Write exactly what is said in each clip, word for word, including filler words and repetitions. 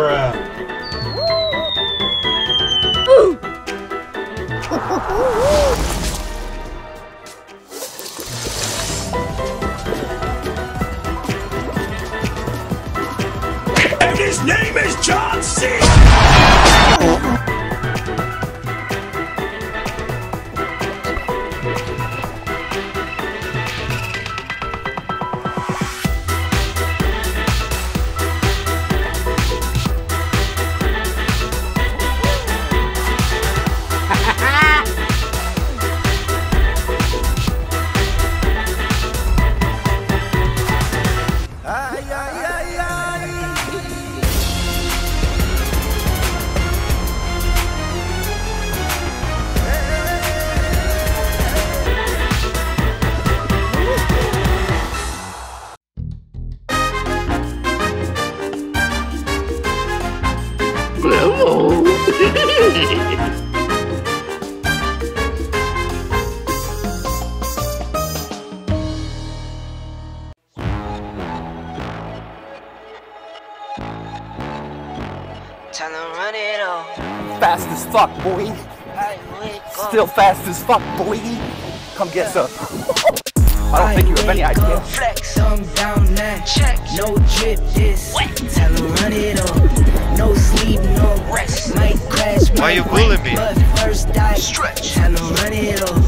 bruh. Ooh. And his name is John Cena! Hello. Time to run it all. Fast as fuck, boy. Still fast as fuck, boy. Come get some. I don't think you have any idea. Flex, I'm down now. Check, no drip this. Time to run it all. No sleep, no rest. Might crash. Why you bullying me? First I stretch. Time to run it all.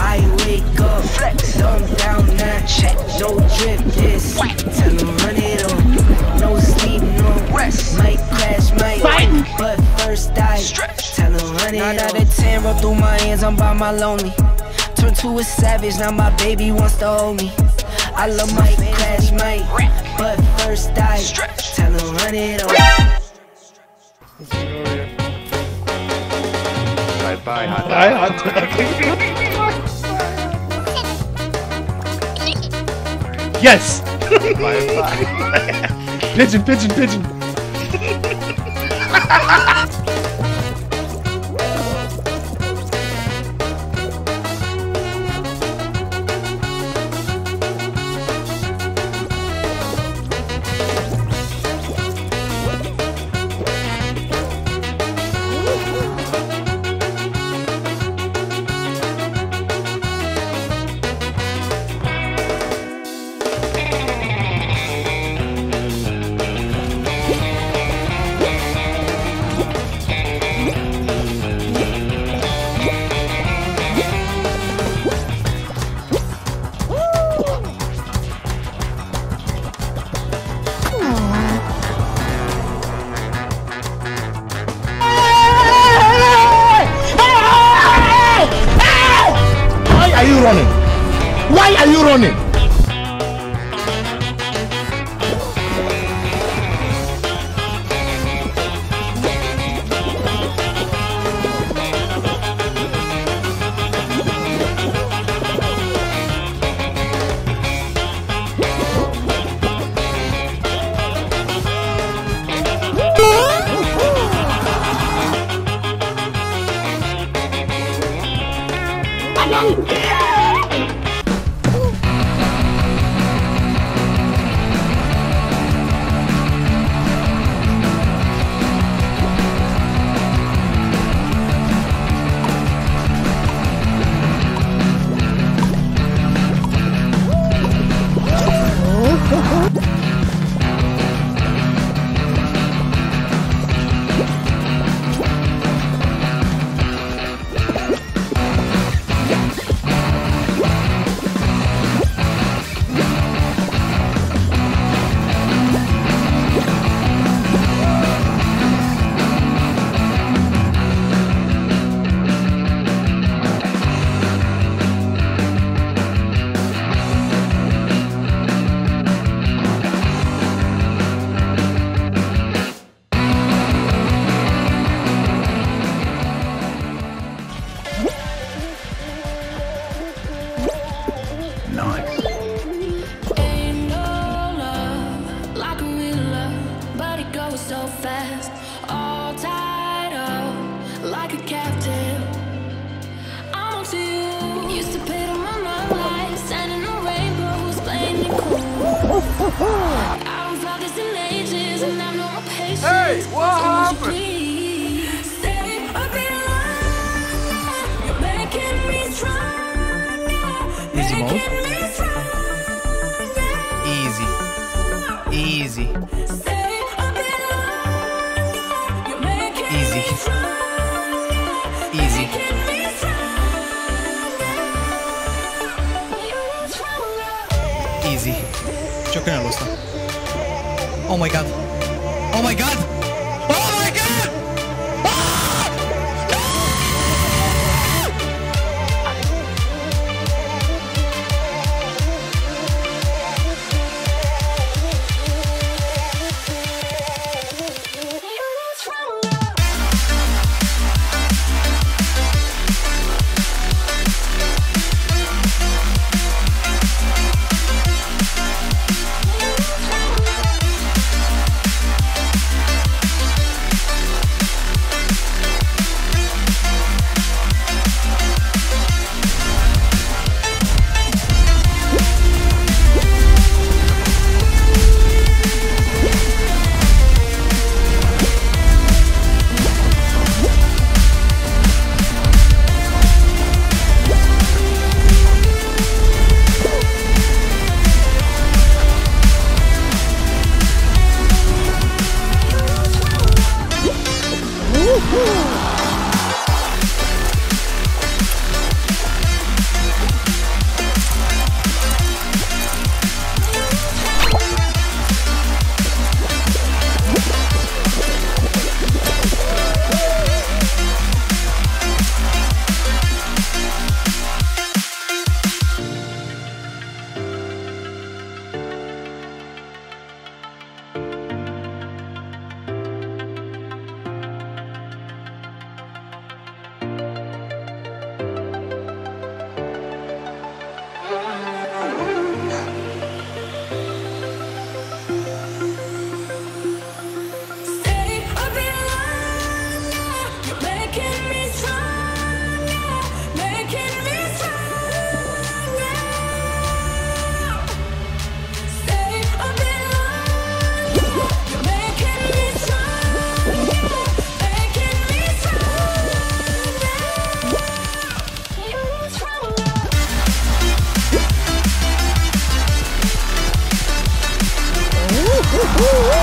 I wake up. Flex, I'm down now. Check, no drip this. Time to run it all. No sleep, no rest. Might crash, might wake. But first I stretch. Time to run it all. Nine out of ten, rub through my hands. I'm by my lonely. Turn to a savage, now my baby wants to hold me. I love my clash, mate, but first I stretch. Time to run it over. Bye bye, hot dog. Yes. Bye bye. Pigeon, pigeon, pigeon. Running? Why are you running? I don't feel this in ages, and I've no patience. Hey, what happened? You're making me stronger. Easy. Easy. Easy. Easy. Easy. Çok önemli olsa. Oh my god. Oh my god. Oh my god. Ah! Ah! Woo!